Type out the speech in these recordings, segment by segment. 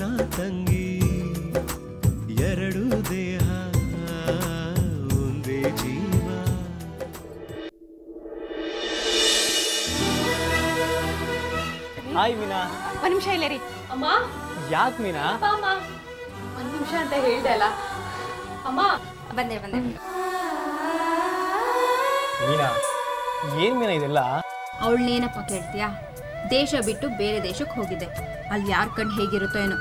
ನನ್ನ ತಂಗಿ ಎರಡು ದೇಹ ಒಂದೇ ಜೀವ. ಹಾಯ್ ಮೀನಾ. ಒಂದು ನಿಮಿಷ ಇಲ್ಲ ರೀ ಅಮ್ಮ. ಯಾಕೆ ಮೀನಾ? ಅಮ್ಮ ಒಂದು ನಿಮಿಷ ಅಂತ ಹೇಳಿದೆ ಅಲ್ಲ ಅಮ್ಮ. ಬಂದೆ ಬಂದೆ ಮೀನಾ. ಏನು ಮೀನಾ ಇದೆಲ್ಲ? ಅವಳನ್ನೇನಪ್ಪ ಕೇಳ್ತೀಯಾ? ದೇಶ ಬಿಟ್ಟು ಬೇರೆ ದೇಶಕ್ಕೆ ಹೋಗಿದೆ. ಅಲ್ಲಿ ಯಾರ ಕಣ್ಣು ಹೇಗಿರುತ್ತೋ ಏನೋ.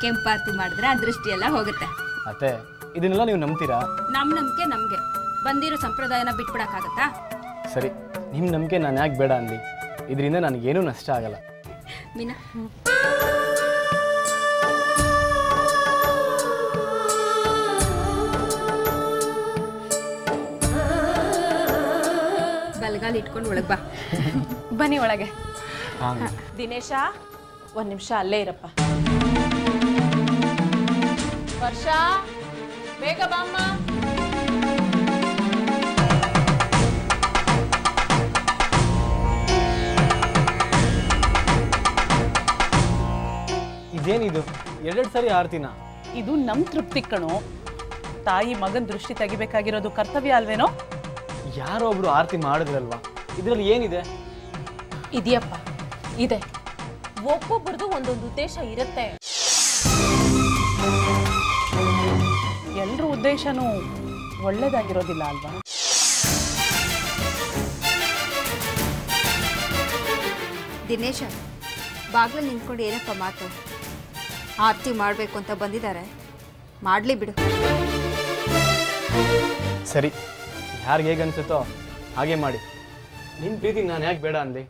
ಕೆಂಪಾರ್ತಿ ಮಾಡಿದ್ರೆ ಆ ದೃಷ್ಟಿಯೆಲ್ಲ ಹೋಗುತ್ತೆ. ಅತ್ತೆ ಇದನ್ನೆಲ್ಲ ನೀವು ನಂಬ್ತೀರಾ? ನಮ್ಮ ನಂಬಿಕೆ ನಮಗೆ. ಬಂದಿರೋ ಸಂಪ್ರದಾಯನ ಬಿಟ್ಬಿಡಕ್ಕಾಗತ್ತಾ? ಸರಿ, ನಿಮ್ಮ ನಂಬಿಕೆ ನಾನು ಯಾಕೆ ಬೇಡ ಅಂದಿ? ಇದರಿಂದ ನನಗೇನೂ ನಷ್ಟ ಆಗಲ್ಲ ಮೀನಾ. ಬಲಗಾಲ ಇಟ್ಕೊಂಡು ಒಳಗೆ ಬಾ. ಬನ್ನಿ ಒಳಗೆ. ದಿನೇಶ ಒಂದು ನಿಮಿಷ ಅಲ್ಲೇ ಇರಪ್ಪ. ವರ್ಷ ಬೇಗ ಬಾಮ್ಮ. ಇದೇನಿದು ಎರಡೆರಡು ಸಾರಿ ಆರ್ತಿನ? ಇದು ನಮ್ಮ ತೃಪ್ತಿ ಕಣೋ. ತಾಯಿ ಮಗನ ದೃಷ್ಟಿ ತೆಗಿಬೇಕಾಗಿರೋದು ಕರ್ತವ್ಯ ಅಲ್ವೇನೋ? ಯಾರೋ ಒಬ್ರು ಆರ್ತಿ ಮಾಡಿದ್ರಲ್ವಾ, ಇದರಲ್ಲಿ ಏನಿದೆ? ಇದೆಯಪ್ಪ ಇದೆ, ಒಬ್ಬೊಬ್ಬರದು ಒಂದೊಂದು ಉದ್ದೇಶ ಇರುತ್ತೆ. ಎಲ್ರ ಉದ್ದೇಶನೂ ಒಳ್ಳೇದಾಗಿರೋದಿಲ್ಲ ಅಲ್ವಾ? ದಿನೇಶ ಬಾಗ್ಲಲ್ಲಿ ನಿಂತ್ಕೊಂಡು ಏನಪ್ಪ ಮಾತು? ಆರ್ತಿ ಮಾಡಬೇಕು ಅಂತ ಬಂದಿದ್ದಾರೆ, ಮಾಡಲಿ ಬಿಡು. ಸರಿ, ಯಾರಿಗೆ ಹೇಗೆ ಅನ್ಸುತ್ತೋ ಹಾಗೆ ಮಾಡಿ. ನಿನ್ನ ಪ್ರೀತಿ ನಾನು ಯಾಕೆ ಬೇಡ ಅಂದೆ?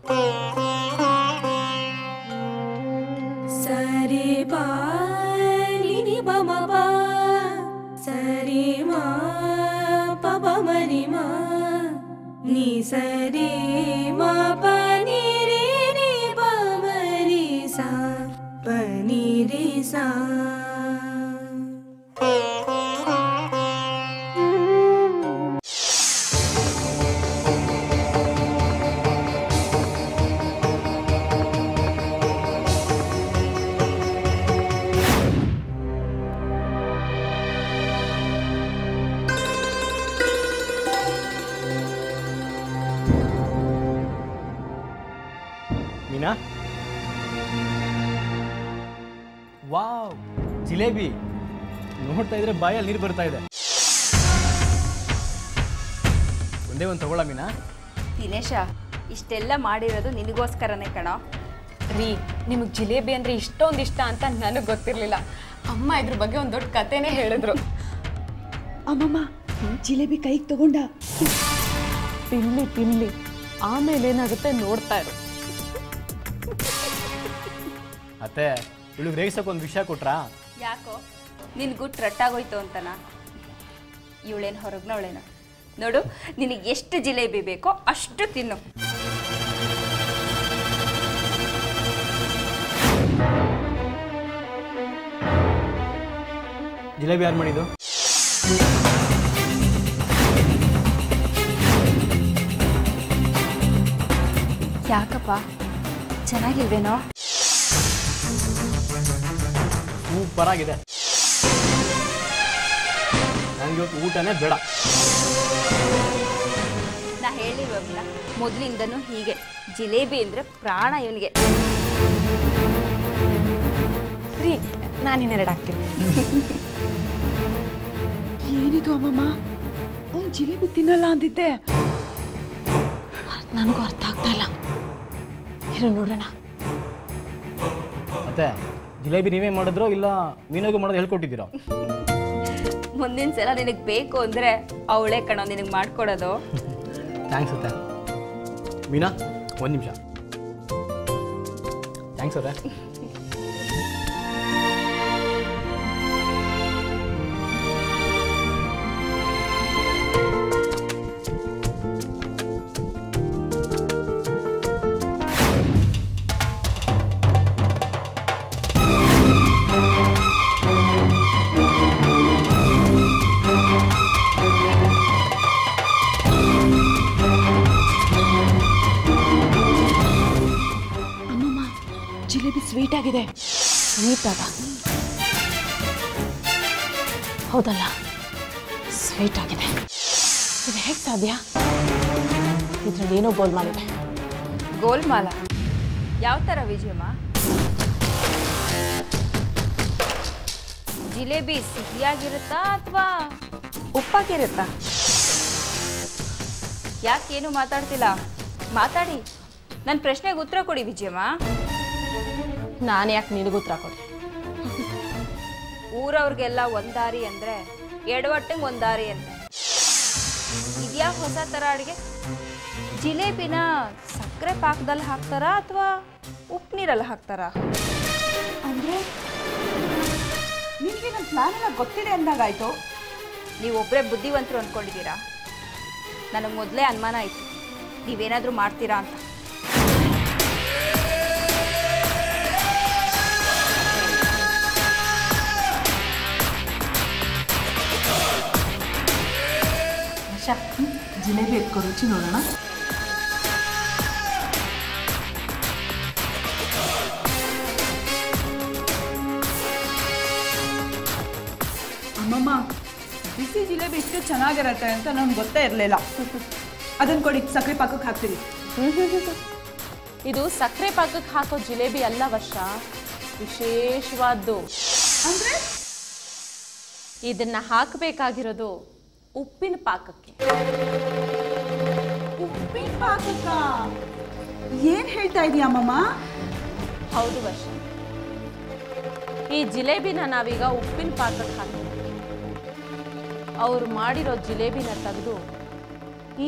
ಸರಿ ಬಾ ನಿನಿ ಬಮ ಬಾ ಸರಿ ಮಾ ಪಬ ಮರಿ ಮಾ ನೀ ಸರಿ ಮಾ ಪನಿ ರೇ ನಿ ಬ ಮರಿ ಸಾ ಪನಿ ರೇ ಸಾ. ವಾವ್, ಜಿಲೇಬಿ ನೋಡ್ತಾ ಇದ್ರೆ ಬಾಯಲ್ಲಿ ನೀರು ಬರ್ತಾ ಇದೆ. ಒಂದೇ ಒಂದು ತಗೊಳ್ಳ ಮೀನಾ. ದಿನೇಶ ಇಷ್ಟೆಲ್ಲ ಮಾಡಿರೋದು ನಿನಗೋಸ್ಕರನೇ ಕಣೋ. ರೀ ನಿಮಗೆ ಜಿಲೇಬಿ ಅಂದರೆ ಇಷ್ಟೊಂದು ಇಷ್ಟ ಅಂತ ನನಗೆ ಗೊತ್ತಿರಲಿಲ್ಲ. ಅಮ್ಮ ಇದ್ರ ಬಗ್ಗೆ ಒಂದು ದೊಡ್ಡ ಕಥೆನೇ ಹೇಳಿದ್ರು. ಅಮ್ಮಮ್ಮ ಜಿಲೇಬಿ ಕೈಗೆ ತಗೊಂಡ ತಿನ್ಲಿ ತಿನ್ಲಿ, ಆಮೇಲೆ ಏನಾಗುತ್ತೆ ನೋಡ್ತಾ ಇರು. ಅತ್ತೆ ಇಳಿಗೆ ರೇಗಿಸೋಕ್ಕೊಂದು ವಿಷಯ ಕೊಟ್ರಾ? ಯಾಕೋ ನಿನ್ನ ಗುಟ್ಟು ರಟ್ಟಾಗೋಯ್ತು ಅಂತನ? ಇವಳೇನು ಹೊರಗ್ನವಳೇನ? ನೋಡು ನಿನಗೆ ಎಷ್ಟು ಜಿಲೇಬಿ ಬೇಕೋ ಅಷ್ಟು ತಿನ್ನು. ಜಿಲೇಬಿ ಯಾರು ಮಾಡಿದ್ದು? ಯಾಕಪ್ಪ ಚೆನ್ನಾಗಿಲ್ವೇನೋ? ಸೂಪರ್ ಆಗಿದೆ. ನನಗೆ ಊಟನೇ ಬೇಡ. ನಾ ಹೇಳಿರ್ವಲ್ಲ ಮೊದಲಿಂದನೂ ಹೀಗೆ, ಜಿಲೇಬಿ ಅಂದರೆ ಪ್ರಾಣ ಇವನಿಗೆ. ರೀ ನಾನಿನ್ನೆರಡು ಹಾಕ್ತೀನಿ. ಏನಿದು ಅಮ್ಮಮ್ಮ, ಅವ್ನು ಜಿಲೇಬಿ ತಿನ್ನಲ್ಲ ಅಂದಿದ್ದೆ. ನನಗೂ ಅರ್ಥ ಆಗ್ತಾ ಇಲ್ಲ. ಇರೋ ನೋಡೋಣ. ಮತ್ತೆ ಜಿಲೇಬಿ ನೀವೇ ಮಾಡಿದ್ರೋ ಇಲ್ಲ ಮೀನಾಗೂ ಮಾಡೋದು ಹೇಳ್ಕೊಟ್ಟಿದ್ದೀರಾ? ಮುಂದಿನ ಸಲ ನಿನಗೆ ಬೇಕು ಅಂದರೆ ಅವಳೇ ಕಣೋ ನಿನಗೆ ಮಾಡಿಕೊಡೋದು. ಥ್ಯಾಂಕ್ಸ್ ಅತ್ತೆ. ಮೀನಾ ಒಂದು ನಿಮಿಷ. ಥ್ಯಾಂಕ್ಸ್ ಅತ್ತೆ. ಜಿಲೇಬಿ ಸ್ವೀಟ್ ಆಗಿದೆ. ಸ್ವೀಟ್ ಹೌದಲ್ಲ ಸ್ವೀಟ್ ಆಗಿದೆ ಇದು ಹೇಗೆ ಸಾಧ್ಯ ಇದರಲ್ಲಿ ಏನೋ ಗೋಲ್ಮಾಲ್ ಇದೆ ಗೋಲ್ಮಾಲ ಯಾವ ತರ ವಿಜಯಮ್ಮ ಜಿಲೇಬಿ ಸಿಹಿಯಾಗಿರುತ್ತಾ ಅಥವಾ ಉಪ್ಪಾಗಿರುತ್ತಾ ಯಾಕೇನು ಮಾತಾಡ್ತಿಲ್ಲ ಮಾತಾಡಿ ನನ್ನ ಪ್ರಶ್ನೆಗೆ ಉತ್ತರ ಕೊಡಿ ವಿಜಯಮ್ಮ ನಾನು ಯಾಕೆ ನಿನಗೆ ಉತ್ತರ ಕೊಡಿ ಊರವರಿಗೆಲ್ಲ ಒಂದು ದಾರಿ ಅಂದ್ರೆ ಎಡವಟ್ಟಿಗೆ ಒಂದು ದಾರಿ ಅಂದ್ರೆ ಇದ್ಯಾ ಹೊಸ ತರ ಅಡಿಗೆ ಜಿಲೇಬಿನ ಸಕ್ಕರೆ ಪಾಕದಲ್ಲಿ ಹಾಕ್ತಾರಾ ಅಥವಾ ಉಪ್ಪು ನೀರಲ್ಲಿ ಹಾಕ್ತಾರಾ ಅಂದ್ರೆ ನಿಮಗೆ ನನ್ನ ಪ್ಲಾನ್ ಎಲ್ಲ ಗೊತ್ತಿದೆ ಅಂದಾಗಾಯ್ತು ನೀವು ಒಬ್ಬರೇ ಬುದ್ಧಿವಂತರು ಅಂದ್ಕೊಂಡಿದ್ದೀರಾ ನನಗೆ ಮೊದಲೇ ಅನುಮಾನ ಆಯಿತು ನೀವೇನಾದರೂ ಮಾಡ್ತೀರಾ ಅಂತ ಜಿಲೇಬಿ ಎತ್ಕೊ ರುಚಿ ನೋಡೋಣ ಅಮ್ಮಮ್ಮ ಬಿಸಿ ಜಿಲೇಬಿ ಇಷ್ಟು ಚೆನ್ನಾಗಿರುತ್ತೆ ಅಂತ ನನಗೆ ಗೊತ್ತೇ ಇರಲಿಲ್ಲ ಅದನ್ನು ಕೊಡಿ ಸಕ್ಕರೆ ಪಾಕಕ್ಕೆ ಹಾಕ್ತೀವಿ ಇದು ಸಕ್ಕರೆ ಪಾಕಕ್ಕೆ ಹಾಕೋ ಜಿಲೇಬಿ ಅಲ್ಲ ವರ್ಷ ವಿಶೇಷವಾದ್ದು ಅಂದರೆ ಇದನ್ನ ಹಾಕಬೇಕಾಗಿರೋದು ಉಪ್ಪಿನ ಪಾಕಕ್ಕೆ ಉಪ್ಪಿನ ಪಾಕಕ್ಕ ಏನು ಹೇಳ್ತಾ ಇದೀಯಾ ಅಮ್ಮಮ್ಮ ಹೌದು ವರ್ಷ ಈ ಜಿಲೇಬಿನ ನಾವೀಗ ಉಪ್ಪಿನ ಪಾಕಕ್ಕೆ ಹಾಕ್ತೀವಿ ಅವರು ಮಾಡಿರೋ ಜಿಲೇಬಿನ ತೆಗೆದು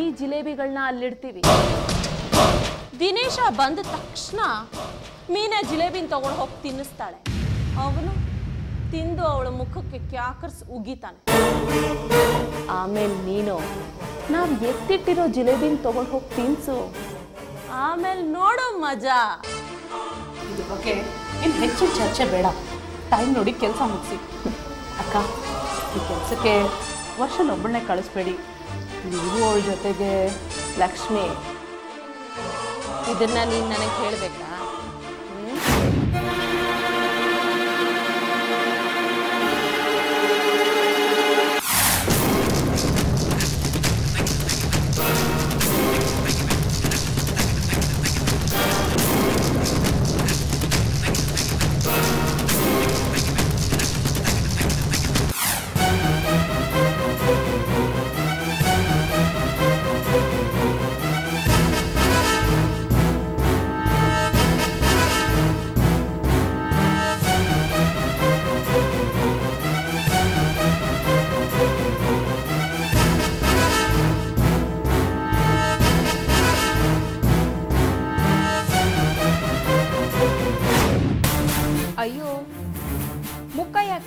ಈ ಜಿಲೇಬಿಗಳನ್ನ ಅಲ್ಲಿಡ್ತೀವಿ ದಿನೇಶ ಬಂದ ತಕ್ಷಣ ಮೀನಾ ಜಿಲೇಬಿನ ತಗೊಂಡು ಹೋಗಿ ತಿನ್ನಿಸ್ತಾಳೆ ಅವನು ತಿಂದು ಅವಳ ಮುಖಕ್ಕೆ ಕ್ಯಾಕರ್ಸ್ ಉಗಿತಾನೆ ಆಮೇಲೆ ನೀನು ನಾವು ಎತ್ತಿಟ್ಟಿರೋ ಜಿಲೇಬಿನ ತಗೊಂಡು ಹೋಗಿ ತಿನ್ಸು ಆಮೇಲೆ ನೋಡೋ ಮಜಾ ಇದು ಓಕೆ ಇನ್ನು ಹೆಚ್ಚು ಚರ್ಚೆ ಬೇಡ ಟೈಮ್ ನೋಡಿ ಕೆಲಸ ಮುಗಿಸಿ ಅಕ್ಕ ಈ ಕೆಲಸಕ್ಕೆ ವರ್ಷನೊಬ್ಬಳನ್ನೇ ಕಳಿಸ್ಬೇಡಿ ನೀವು ಅವಳ ಜೊತೆಗೆ ಲಕ್ಷ್ಮಿ ಇದನ್ನು ನೀನು ನನಗೆ ಹೇಳಬೇಕಾ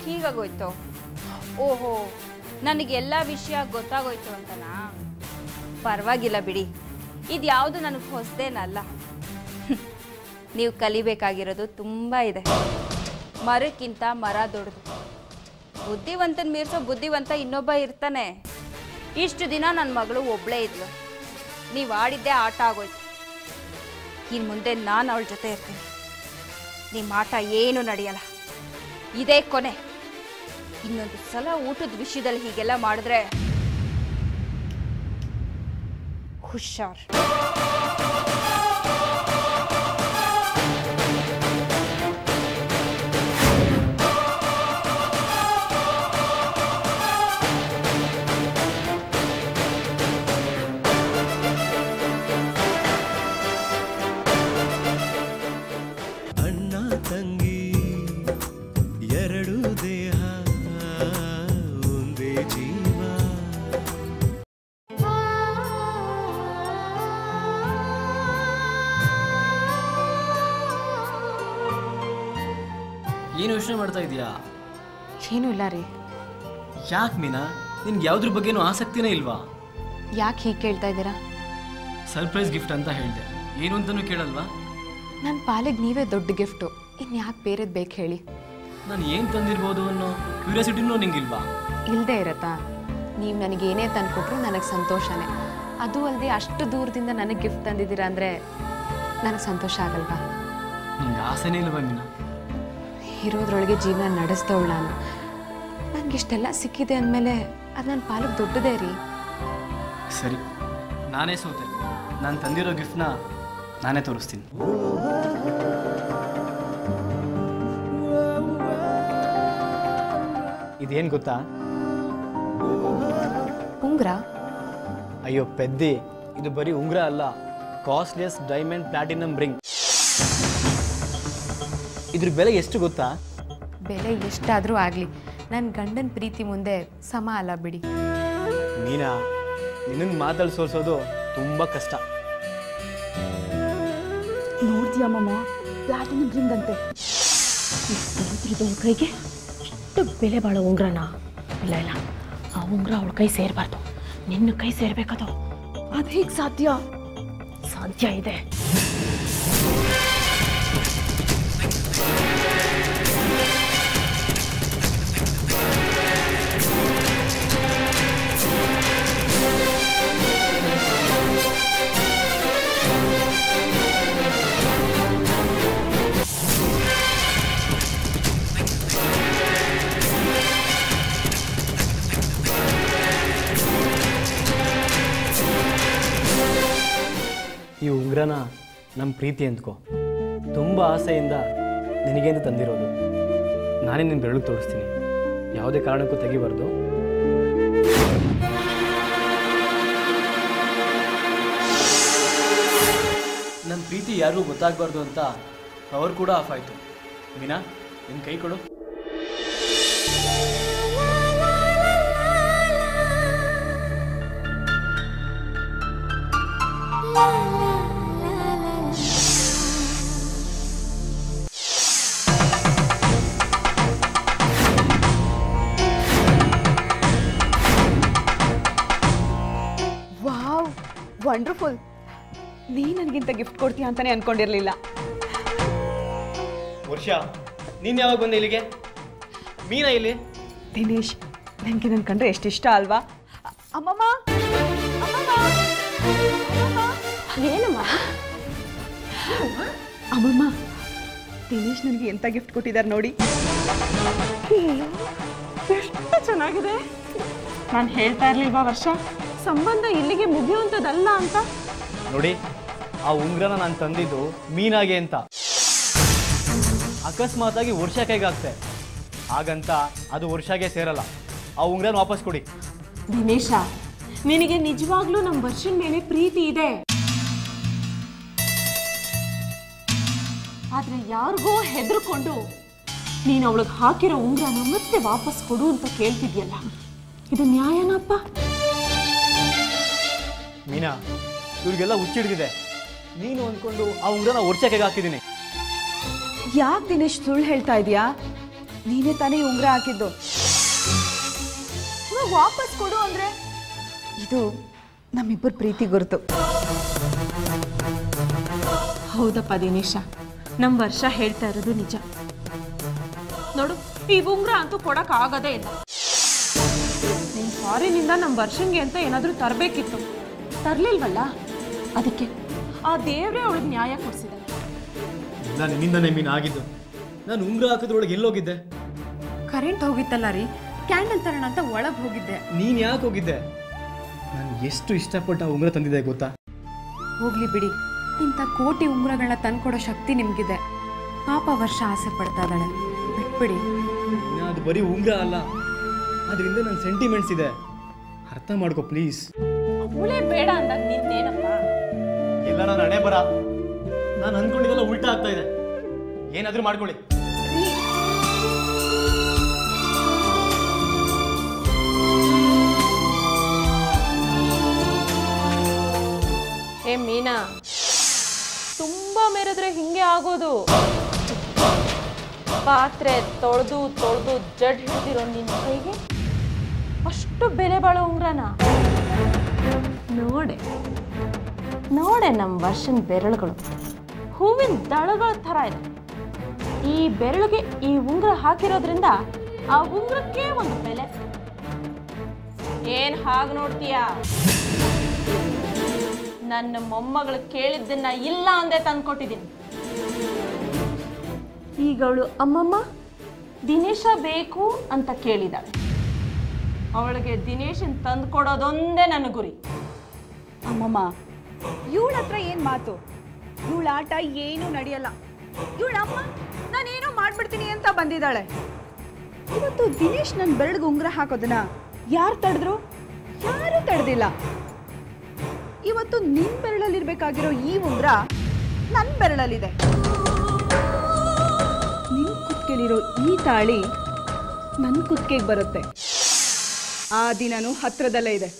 ಹೀಗಾಗೋಯ್ತು ಓಹೋ ನನಗೆಲ್ಲ ವಿಷಯ ಗೊತ್ತಾಗೋಯ್ತು ಅಂತನಾ ಪರವಾಗಿಲ್ಲ ಬಿಡಿ ಇದು ಯಾವುದು ನನಗೆ ಹೊಸದೇನಲ್ಲ ನೀವು ಕಲಿಬೇಕಾಗಿರೋದು ತುಂಬ ಇದೆ ಮರಕ್ಕಿಂತ ಮರ ದೊಡ್ಡದು ಬುದ್ಧಿವಂತನ ಮೀರಿಸೋ ಬುದ್ಧಿವಂತ ಇನ್ನೊಬ್ಬ ಇರ್ತಾನೆ ಇಷ್ಟು ದಿನ ನನ್ನ ಮಗಳು ಒಬ್ಬಳೇ ಇದ್ಲು ನೀವು ಆಡಿದ್ದೇ ಆಟ ಆಗೋಯ್ತು ಇನ್ನು ಮುಂದೆ ನಾನು ಅವಳ ಜೊತೆ ಇರ್ತೀನಿ ನಿಮ್ಮ ಆಟ ಏನೂ ನಡೆಯಲ್ಲ ಇದೇ ಕೊನೆ ಇನ್ನೊಂದು ಸಲ ಊಟದ ವಿಷಯದಲ್ಲಿ ಹೀಗೆಲ್ಲ ಮಾಡಿದ್ರೆ ಹುಷಾರ್ ಏನು ಯೋಚನೆ ಮಾಡ್ತಾ ಇದೀಯಾ ಏನೂ ಇಲ್ಲ ರೀ ಯಾಕೆ ಮೀನಾ ನಿನ್ಗೆ ಯಾವುದ್ರ ಬಗ್ಗೆನೂ ಆಸಕ್ತಿನೇ ಇಲ್ವಾ ಯಾಕೆ ಹೀಗೆ ಕೇಳ್ತಾ ಇದ್ದೀರಾ ಸರ್ಪ್ರೈಸ್ ಗಿಫ್ಟ್ ಅಂತ ಹೇಳಿದೆ ಏನು ಅಂತನೂ ಕೇಳಲ್ವಾ ನನ್ನ ಪಾಲಿಗೆ ನೀವೇ ದೊಡ್ಡ ಗಿಫ್ಟು ಇನ್ಯಾಕೆ ಬೇರೆದು ಬೇಕು ಹೇಳಿ ನಾನು ಏನು ತಂದಿರ್ಬೋದು ಅನ್ನೋ ಕ್ಯೂರಿಯಾಸಿಟಿನೂ ನಿಂಗಿಲ್ವಾ ಇಲ್ಲದೆ ಇರತ್ತಾ ನೀವು ನನಗೇನೇ ತಂದುಕೊಟ್ರು ನನಗೆ ಸಂತೋಷನೇ ಅದು ಅಲ್ಲದೆ ಅಷ್ಟು ದೂರದಿಂದ ನನಗೆ ಗಿಫ್ಟ್ ತಂದಿದ್ದೀರಾ ಅಂದರೆ ನನಗೆ ಸಂತೋಷ ಆಗಲ್ವಾ ನಿಮ್ಗೆ ಆಸೆನೇ ಇಲ್ವಾ ಮೀನಾ ಇರೋದ್ರೊಳಗೆ ಜೀವನ ನಡೆಸ್ತವಳು ನಾನು. ನನಗೆ ಇಷ್ಟೆಲ್ಲ ಸಿಕ್ಕಿದೆ ಅಂದಮೇಲೆ ಅದು ನನ್ನ ಪಾಲಕ್ಕೆ ದೊಡ್ಡದೇ ರೀ. ಸರಿ, ನಾನೇ ಸೋತೆ. ನಾನು ತಂದಿರೋ ಗಿಫ್ಟ್ನ ನಾನೇ ತೋರಿಸ್ತೀನಿ. ಇದೇನು ಗೊತ್ತಾ? ಉಂಗ್ರ? ಅಯ್ಯೋ ಪೆದ್ದಿ, ಇದು ಬರೀ ಉಂಗ್ರ ಅಲ್ಲ, ಕಾಸ್ಟ್ಲಿಯಸ್ಟ್ ಡೈಮಂಡ್ ಪ್ಲಾಟಿನಮ್ ರಿಂಗ್. ಇದ್ರ ಬೆಲೆ ಎಷ್ಟು ಗೊತ್ತಾ? ಬೆಲೆ ಎಷ್ಟಾದರೂ ಆಗಲಿ, ನನ್ನ ಗಂಡನ ಪ್ರೀತಿ ಮುಂದೆ ಸಮ ಅಲ್ಲ ಬಿಡಿ. ನೀನಾ, ನಿನಗೆ ಮಾತಾಡಿ ಸೋರಿಸೋದು ತುಂಬ ಕಷ್ಟ. ನೋಡ್ತೀಯ ಮಾಮ, ಪ್ಲಾಟಿನಮ್ ರಿಂಗ್ ಅಂತೆ. ಕೈಗೆ ಎಷ್ಟು ಬೆಲೆ ಬಾಳೋ ಉಂಗ್ರನ. ಇಲ್ಲ ಇಲ್ಲ, ಆ ಉಂಗ್ರ ಅವಳ ಕೈ ಸೇರಬಾರ್ದು, ನಿನ್ನ ಕೈ ಸೇರಬೇಕದು. ಅದು ಹೇಗೆ ಸಾಧ್ಯ? ಸಾಧ್ಯ ಇದೆ. ಈ ಉಂಗ್ರನ ನಮ್ಮ ಪ್ರೀತಿ ಅಂದ್ಕೋ. ತುಂಬ ಆಸೆಯಿಂದ ನಿನಗೇನು ತಂದಿರೋದು. ನಾನೇ ನಿನ್ನ ಬೆರಳಿಗೆ ತೋರಿಸ್ತೀನಿ, ಯಾವುದೇ ಕಾರಣಕ್ಕೂ ತೆಗಿಬಾರ್ದು. ನನ್ನ ಪ್ರೀತಿ ಯಾರಿಗೂ ಗೊತ್ತಾಗಬಾರ್ದು ಅಂತ ಪವರ್ ಕೂಡ ಆಫ್ ಆಯಿತು. ಮೀನಾ, ನಿನ್ನ ಕೈ ಕೊಡು. ವಂಡರ್ಫುಲ್. ನೀನು ನನಗಿಂತ ಗಿಫ್ಟ್ ಕೊಡ್ತೀಯ ಅಂತಾನೆ ಅನ್ಕೊಂಡಿರ್ಲಿಲ್ಲ. ವರ್ಷ, ನೀನು ಯಾವಾಗ ಬಂದೆ ಇಲ್ಲಿಗೆ? ಮೀನಾ ಇಲ್ಲಿ. ದಿನೇಶ್, ನನಗೆ ನನ್ನ ಕಂಡ್ರೆ ಎಷ್ಟು ಇಷ್ಟ ಅಲ್ವಾ? ಅಮ್ಮಮ್ಮ, ಏನಮ್ಮ? ಅಮ್ಮಮ್ಮ, ದಿನೇಶ್ ನನಗೆ ಎಂಥ ಗಿಫ್ಟ್ ಕೊಟ್ಟಿದ್ದಾರೆ ನೋಡಿ. ಎಷ್ಟು ಚೆನ್ನಾಗಿದೆ. ನಾನು ಹೇಳ್ತಾ ಇರಲಿಲ್ವಾ ವರ್ಷ, ಸಂಬಂಧ ಇಲ್ಲಿಗೆ ಮುಗಿಯುವಂಥದ್ದಲ್ಲ ಅಂತ. ನೋಡಿ, ಆ ಉಂಗ್ರನ ನಾನು ತಂದಿದ್ದು ಮೀನಾಗೆ ಅಂತ. ಅಕಸ್ಮಾತ್ ಆಗಿ ವರ್ಷ ಕೈಗಾಗ್ತೆ, ಹಾಗಂತ ಅದು ವರ್ಷಗೆ ಸೇರಲ್ಲ. ಆ ಉಂಗ್ರನ ವಾಪಸ್ ಕೊಡಿ. ದಿನೇಶ, ನಿನಗೆ ನಿಜವಾಗ್ಲೂ ನಮ್ಮ ವರ್ಷದ ಮೇಲೆ ಪ್ರೀತಿ ಇದೆ. ಆದರೆ ಯಾರಿಗೋ ಹೆದರ್ಕೊಂಡು ನೀನು ಅವಳಿಗೆ ಹಾಕಿರೋ ಉಂಗ್ರನ ಮತ್ತೆ ವಾಪಸ್ ಕೊಡು ಅಂತ ಕೇಳ್ತಿದ್ಯಲ್ಲ, ಇದು ನ್ಯಾಯನಪ್ಪ? ಮೀನಾ, ಇವ್ರಿಗೆಲ್ಲ ಹುಚ್ಚಿಡ್ತಿದೆ. ನೀನು ಅಂದ್ಕೊಂಡು ಆ ಉಂಗ್ರನ ವರ್ಷಕ್ಕೆ ಹಾಕಿದ್ದೀನಿ. ಯಾಕೆ ದಿನೇಶ್ ಸುಳ್ಳು ಹೇಳ್ತಾ ಇದೀಯಾ? ನೀನೇ ತಾನೇ ಉಂಗ್ರ ಹಾಕಿದ್ದು. ವಾಪಸ್ ಕೊಡು ಅಂದ್ರೆ ಇದು ನಮ್ಮಿಬ್ಬರ ಪ್ರೀತಿ ಗುರುತು. ಹೌದಪ್ಪ ದಿನೇಶ, ನಮ್ಮ ವರ್ಷ ಹೇಳ್ತಾ ಇರೋದು ನಿಜ. ನೋಡು, ಈ ಉಂಗ್ರ ಅಂತೂ ಕೊಡಕ್ ಆಗದೇ ಇಲ್ಲ. ನಿನ್ ಫಾರಿನಿಂದ ನಮ್ಮ ವರ್ಷನ್ಗೆ ಅಂತ ಏನಾದರೂ ತರಬೇಕಿತ್ತು, ತರ್ಲಿಲ್ವಲ್ಲ? ಅದಕ್ಕೆ ಆ ದೇವ್ರೆ ಅವಳಿಗೆ ನ್ಯಾಯ ಕೊಡಿಸಿದ್ದಾರೆ. ಇಲ್ಲ, ನಿನ್ನಿಂದನೇ ಮೀನು ಆಗಿದ್ದು. ನಾನು ಉಂಗ್ರ ಹಾಕೋದ್ರೊಳಗೆ ಎಲ್ಲೋಗಿದ್ದೆ? ಕರೆಂಟ್ ಹೋಗಿತ್ತಲ್ಲ ರೀ, ಕ್ಯಾಂಡಲ್ ತರೋಣ ಅಂತ ಒಳಗೆ ಹೋಗಿದ್ದೆ. ನೀನು ಯಾಕೆ ಹೋಗಿದ್ದೆ? ನಾನು ಎಷ್ಟು ಇಷ್ಟಪಟ್ಟು ಆ ಉಂಗ್ರ ತಂದಿದ್ದೆ ಗೊತ್ತಾ? ಹೋಗ್ಲಿ ಬಿಡಿ, ಇಂಥ ಕೋಟಿ ಉಂಗ್ರಗಳನ್ನ ತಂದ್ಕೊಡೋ ಶಕ್ತಿ ನಿಮಗಿದೆ. ಪಾಪ ವರ್ಷ ಆಸೆ ಪಡ್ತಾ ಇದ್ದಾಳೆ, ಬಿಟ್ಬಿಡಿ. ಅದು ಬರೀ ಉಂಗ್ರ ಅಲ್ಲ, ಅದರಿಂದ ನನ್ನ ಸೆಂಟಿಮೆಂಟ್ಸ್ ಇದೆ, ಅರ್ಥ ಮಾಡ್ಕೋ ಪ್ಲೀಸ್. ಅವಳೇ ಬೇಡ ಅಂದಾಗ ನಿಂದೇನಪ್ಪ? ಎಲ್ಲ ನಾನು ಹಣೆ ಬರ, ನಾನು ಅಂದ್ಕೊಂಡಿದ್ದೆಲ್ಲ ಉಲ್ಟಾ ಆಗ್ತಾ ಇದೆ. ಏನಾದರೂ ಮಾಡ್ಕೊಳ್ಳಿ. ಏ ಮೀನಾ, ತುಂಬಾ ಮೇರೆದ್ರೆ ಹಿಂಗೆ ಆಗೋದು. ಪಾತ್ರೆ ತೊಳೆದು ತೊಳೆದು ಜಡ್ ಹಿಡಿದಿರೋ ನಿನ್ನ ಕೈಗೆ ಅಷ್ಟು ಬೆಲೆ ಬಾಳೋ ಉಂಗ್ರನ ನೋಡೆ ನೋಡೆ. ನಮ್ಮ ವರ್ಷನ್ ಬೆರಳುಗಳು ಹೂವಿನ ದಳಗಳ ಥರ ಇದೆ. ಈ ಬೆರಳಿಗೆ ಈ ಉಂಗ್ರ ಹಾಕಿರೋದ್ರಿಂದ ಆ ಉಂಗ್ರಕ್ಕೆ ಒಂದು ಬೆಲೆ. ಏನು ಹಾಗೆ ನೋಡ್ತೀಯಾ? ನನ್ನ ಮೊಮ್ಮಗಳು ಕೇಳಿದ್ದನ್ನ ಇಲ್ಲ ಅಂದೇ ತಂದ್ಕೊಟ್ಟಿದ್ದೀನಿ. ಈಗ ಅವಳು ಅಮ್ಮಮ್ಮ ದಿನೇಶ ಬೇಕು ಅಂತ ಕೇಳಿದಾಳೆ. ಅವಳಿಗೆ ದಿನೇಶನ್ ತಂದುಕೊಡೋದೊಂದೇ ನನ್ನ ಗುರಿ. ಅಮ್ಮಮ್ಮ ಇವಳ ಹತ್ರ ಏನು ಮಾತು, ಇವಳ ಆಟ ಏನು ನಡೆಯಲ್ಲ. ಇವಳ ಅಮ್ಮ ನಾನೇನೋ ಮಾಡ್ಬಿಡ್ತೀನಿ ಅಂತ ಬಂದಿದ್ದಾಳೆ. ಇವತ್ತು ದಿನೇಶ್ ನನ್ನ ಬೆರಳಿಗೆ ಉಂಗುರ ಹಾಕೋದನ್ನ ಯಾರು ತಡೆದ್ರು? ಯಾರು ತಡೆದಿಲ್ಲ. ಇವತ್ತು ನಿನ್ನ ಬೆರಳಲ್ಲಿರಬೇಕಾಗಿರೋ ಈ ಉಂಗುರ ನನ್ನ ಬೆರಳಲ್ಲಿದೆ. ನಿನ್ನ ಕುತ್ತಿಗೆಲಿರೋ ಈ ತಾಳಿ ನನ್ನ ಕುತ್ತಿಗೆಗೆ ಬರುತ್ತೆ. ಆ ದಿನನೂ ಹತ್ರದಲ್ಲೇ ಇದೆ.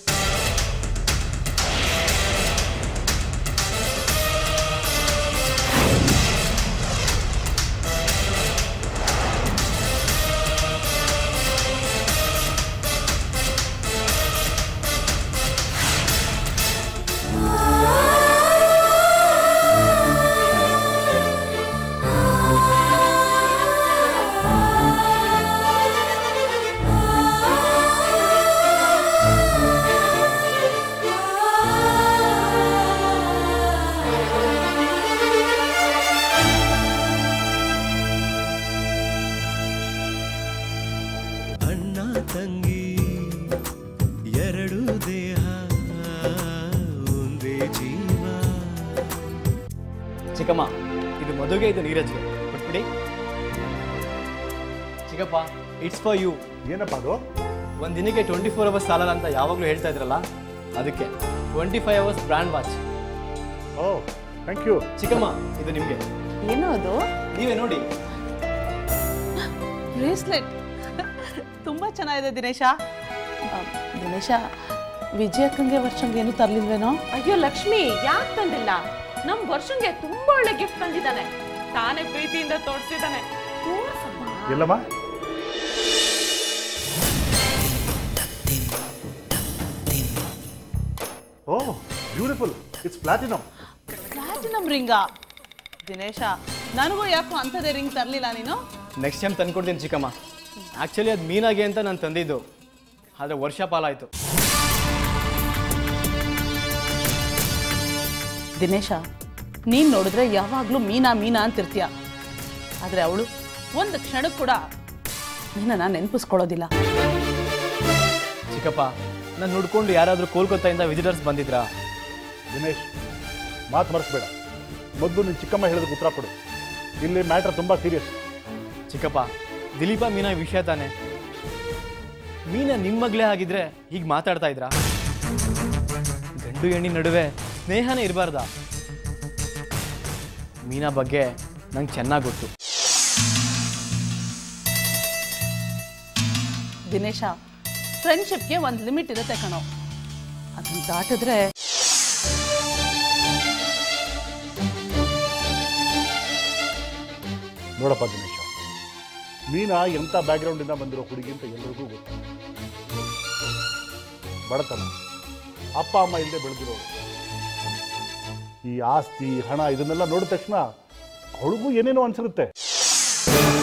ಚಿಕ್ಕಮ್ಮ, ಇದು ಮಧುಗೆ, ಇದು ನೀರಜ್ಗೆ ಕೊಟ್ಬಿಡಿ. ಚಿಕ್ಕಪ್ಪ, ಇಟ್ಸ್ ಫಾರ್ ಯು. ಏನಪ್ಪ ಅದು? ಒಂದು ದಿನಕ್ಕೆ 24 hours ಸಾಲಲ್ಲ ಅಂತ ಯಾವಾಗಲೂ ಹೇಳ್ತಾ ಇದ್ರಲ್ಲ, ಅದಕ್ಕೆ 25 hours brand watch. Oh, thank you. ಚಿಕ್ಕಮ್ಮ, ಇದು ನಿಮಗೆ. ಏನು ಅದು? ನೀವೇ ನೋಡಿ. ಬ್ರೇಸ್ಲೆಟ್ ತುಂಬ ಚೆನ್ನಾಗಿದೆ ದಿನೇಶ. ದಿನೇಶ, ವಿಜಯಕ್ಕಂಗೆ ವರ್ಷಂಗೆ ಏನು ತರಲಿಲ್ವೇನೋ? ಅಯ್ಯೋ ಲಕ್ಷ್ಮಿ, ಯಾಕೆ ತಂದಿಲ್ಲ? ನಮ್ ವರ್ಷಂಗೆ ತುಂಬಾ ಒಳ್ಳೆ ಗಿಫ್ಟ್ ತಂದಿದ್ದಾನೆ. ತಾನೇ ಪ್ರೀತಿಯಿಂದ ತೋರಿಸಿದ್ದಾನೆ. ಎಲ್ಲಮ್ಮ, oh beautiful, it's platinum. Platinum ರಿಂಗಾ? ದಿನೇಶ, ನನಗೂ ಯಾಕೋ ಅಂಥದೇ ರಿಂಗ್ ತರಲಿಲ್ಲ ನೀನು. ನೆಕ್ಸ್ಟ್ ಟೈಮ್ ತಂದ್ಕೊಡ್ತೀನಿ ಚಿಕ್ಕಮ್ಮ. ಆಕ್ಚುಲಿ ಅದು ಮೀನಾಗೆ ಅಂತ ನಾನು ತಂದಿದ್ದು, ಆದರೆ ವರ್ಷ ಪಾಲಾಯಿತು. ದಿನೇಶ, ನೀನು ನೋಡಿದ್ರೆ ಯಾವಾಗಲೂ ಮೀನಾ ಮೀನಾ ಅಂತಿರ್ತೀಯ, ಆದರೆ ಅವಳು ಒಂದು ಕ್ಷಣಕ್ಕೆ ಕೂಡ ನಿನ್ನ ನೆನಪಿಸ್ಕೊಳ್ಳೋದಿಲ್ಲ. ಚಿಕ್ಕಪ್ಪ, ನಾನು ನೋಡಿಕೊಂಡು ಯಾರಾದರೂ ಕೋಲ್ಕತ್ತಾಯಿಂದ ವಿಸಿಟರ್ಸ್ ಬಂದಿದ್ರಾ? ದಿನೇಶ್, ಮಾತು ಮರೆಸಬೇಡ. ಮೊದಲು ನೀನು ಚಿಕ್ಕಮ್ಮ ಹೇಳಿದ ಉತ್ತರ ಕೊಡು. ಇಲ್ಲಿ ಮ್ಯಾಟ್ರ್ ತುಂಬ ಸೀರಿಯಸ್. ಚಿಕ್ಕಪ್ಪ, ದಿಲೀಪ ಮೀನಾ ವಿಷಯ ತಾನೆ. ಮೀನಾ ನಿಮ್ಮಗಲೇ ಆಗಿದ್ರೆ ಹೀಗೆ ಮಾತಾಡ್ತಾ ಇದ್ರಾ? ಗಂಡು ಹೆಣ್ಣಿ ನಡುವೆ ಸ್ನೇಹನೇ ಇರಬಾರ್ದ? ಮೀನಾ ಬಗ್ಗೆ ನಂಗೆ ಚೆನ್ನಾಗಿ ಗೊತ್ತು. ದಿನೇಶ, ಫ್ರೆಂಡ್ಶಿಪ್ಗೆ ಒಂದು ಲಿಮಿಟ್ ಇರುತ್ತೆ ಕಣೋ, ಅದನ್ನು ದಾಟಿದ್ರೆ ನೋಡಪ್ಪ ದಿನೇಶ, ಮೀನಾ ಎಂಥ ಬ್ಯಾಕ್ಗ್ರೌಂಡಿಂದ ಬಂದಿರೋ ಹುಡುಗಿ ಅಂತ ಎಲ್ರಿಗೂ ಗೊತ್ತು. ಬಡತನ, ಅಪ್ಪ ಅಮ್ಮ ಇಲ್ಲದೆ ಬೆಳೆದಿರೋರು. ಈ ಆಸ್ತಿ, ಹಣ, ಇದನ್ನೆಲ್ಲ ನೋಡಿದ ತಕ್ಷಣ ಅವಳಿಗೂ ಏನೇನೋ ಅನ್ಸಿರುತ್ತೆ.